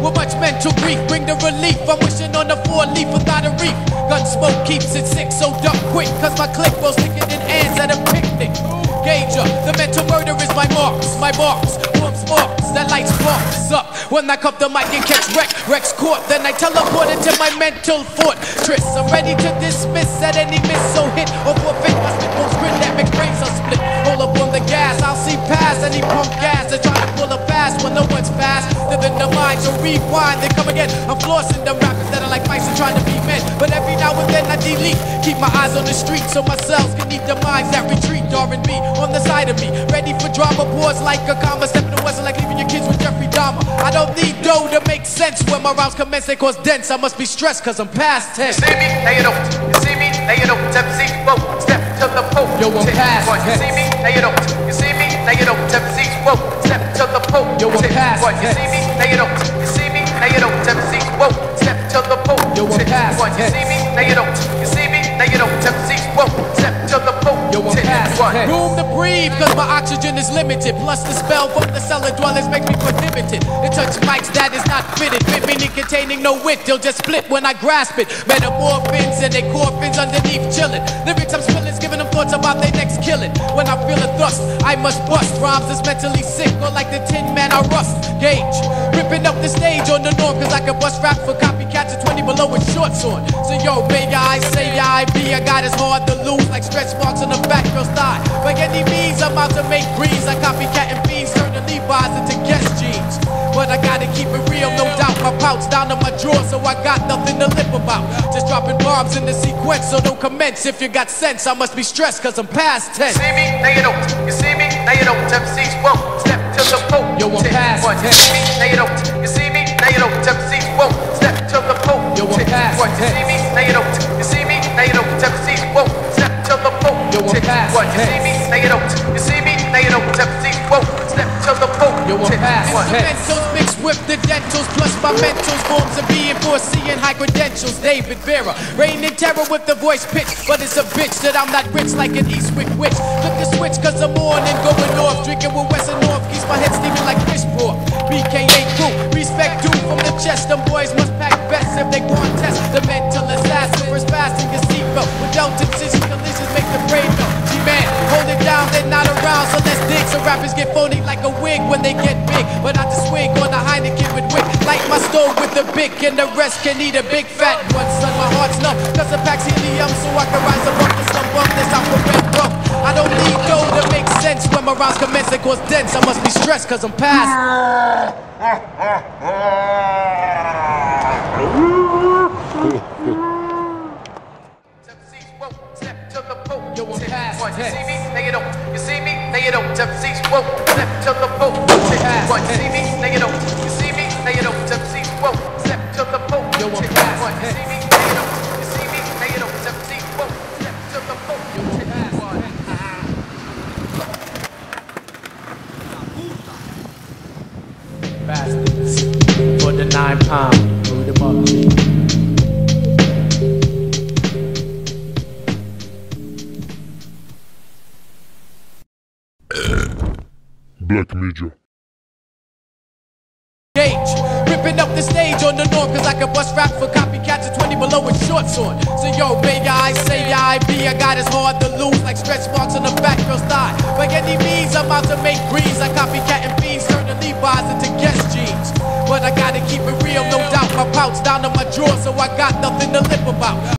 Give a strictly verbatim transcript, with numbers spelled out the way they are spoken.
We're much meant to grief, bring the relief. I'm wishing on the four-leaf without a reef. Gun smoke keeps it sick, so duck quick, cause my click goes sticking in ends at a picnic. Gager, the mental murder is my marks, my marks, bumps marks, that light sparks up. When I cup the mic and catch wreck, wreck's caught, then I teleport into my mental fortress. I'm ready to dismiss at any miss, so hit or forfeit. My spitballs grin that makes brains are split. Roll up on the gas, I'll see past any pump gas. They're trying to pull a fast when no one's fast. Living the mind, so rewind, they come again. I'm flossing the rappers that are like mice and trying to be men. But every now and then I delete. Keep my eyes on the street so my cells can eat the minds that retreat. R and B on the side of me, ready for drama, pause like a comma. Stepping to Wesson like leaving your kids with Jeffrey Dahmer. I don't need dough to make sense. When my rounds commence, they cause dents. I must be stressed cause I'm past tense. You see me? Hey, you don't. You see me? Hey, you don't. Tepsi, whoa, step to the pope. Yo, I'm past tense. You see me? Hey, you don't. You see me? Hey, you don't. Tepsi, whoa, step to the pope. Yo, I'm past tense. You see me? Now you don't, you see me, now you don't, tempt seek, whoa, step to the boat, yo, I'm past one, you see me, now you don't, you see me, now you don't, tempt seek, whoa, step to the boat, yo, I'm past one. Room to breathe, cause my oxygen is limited, plus the spell from the cellar dwellers makes me prohibited. It touch mics that is not fitted, meaning containing no wit, they'll just split when I grasp it. Metamorphins and they coffins underneath chillin'. Lyrics I'm spilling's giving them thoughts about their next killing. When I feel a thrust, I must bust. Rhymes is mentally sick, or like the Tin Man I rust. Gauge ripping up the stage on the norm, cause I can bust rap for copycats at twenty below with shorts on. So yo, baby, I say I be, I got as hard to lose like stretch marks on the back girl's thigh. By any means, I'm out to make greens. I copycat and fiends, turn the Levi's into guest jeans. But I gotta keep it real, no doubt. My pouch down to my drawer, so I got nothing to lip about. Just dropping bombs in the sequence, so don't commence. If you got sense, I must be stressed, cause I'm past tense. You see me? Now you don't. You see me? Now you don't. Temp-sees, whoa, step to the boat. Yo, I'm past tense. You see me? Now you don't. You see me? Now you don't. Temp-sees, whoa, step to the boat. Yo, I'm past tense. You see me? Now you don't. You see me? Now you don't. Temp-sees, whoa, step to the boat. Yo, I'm past tense. You see me? Now you don't. You see me? Now you don't. Temp-sees, whoa, step to the boat. Yo, I'm past tense. With the dentals, plus my mentals, forms of being foreseeing high credentials. David Vera, reign in terror with the voice pitch, but it's a bitch that I'm not rich like an Eastwick witch. Flip the switch cause I'm on and going off, drinking with West and North, keeps my head steaming like fish broth. B K A crew, respect due from the chest, them boys must pack best if they contest. The mental assassin, first fast in your seatbelt, without decision collisions make the brain melt. G-Man, hold it down, they're not around, so let's dig. Some rappers get phony like a wig when they get big, but not the swig on the Heineken with wick. Light my stove with the bick, and the rest can eat a big fat one. Son, my heart's numb, cause the pack's helium, so I can rise above the slump bump. This I'm a red bump. I don't need dough to make sense. When my rounds commence, it goes dense. I must be stressed, cause I'm past. Yo, I'm past tense. You see me? Now you don't. You see me? Now you don't. Tepsies, whoa, step to the boat. You see me? Now you don't. You see me? Now you don't. Tepsies, whoa, step to the boat. Yo, I'm past tense. You see me? Now you don't. You see me? Now you don't. Tepsies, whoa, step to the boat. Yo, I'm past tense. Bastards for the nine pound, threw them up. Black Media. Gauge, ripping up the stage on the norm, cause I can bust rap for copycats at twenty below with shorts on. So yo, baby, I say I be, I got as hard to lose like stretch marks on the back girl's thigh. By any means, I'm out to make greens. I copycat and fiends, turn the Levi's into guest jeans. But I gotta keep it real, no doubt. My pouch down to my drawer, so I got nothing to lip about.